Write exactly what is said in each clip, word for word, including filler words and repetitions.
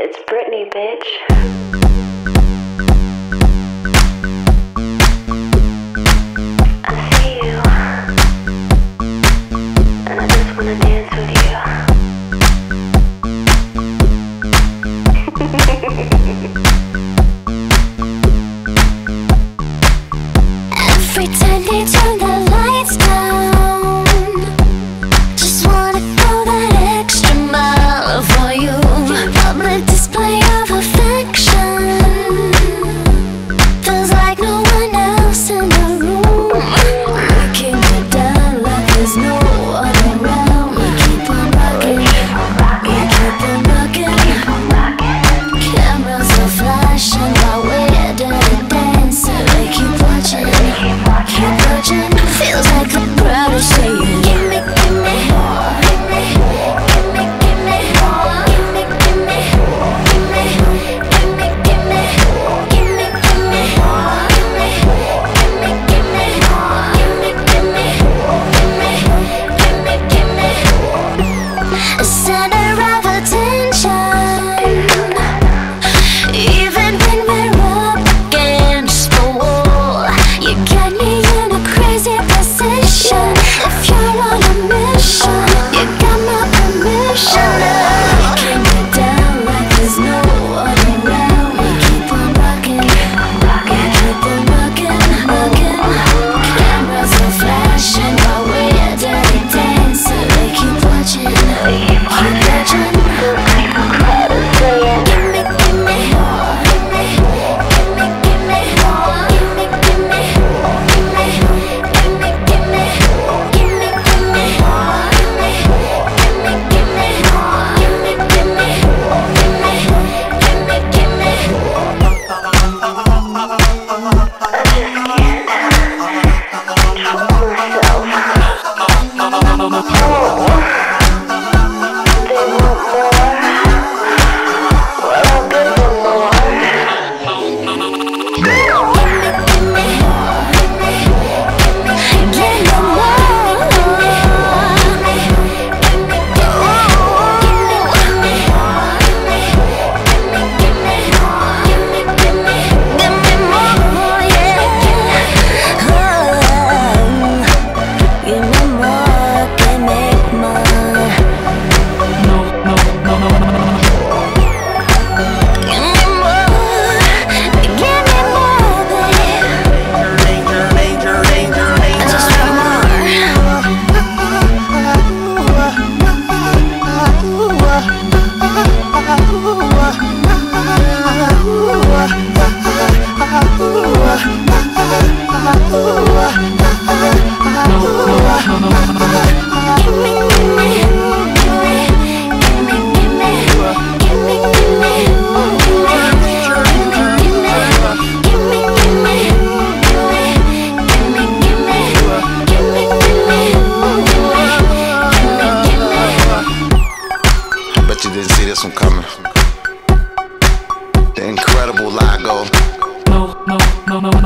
It's Britney, bitch.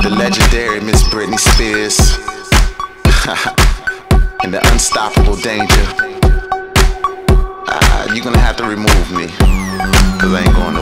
The legendary Miss Britney Spears and the unstoppable danger. Uh, you're gonna have to remove me, cause I ain't gonna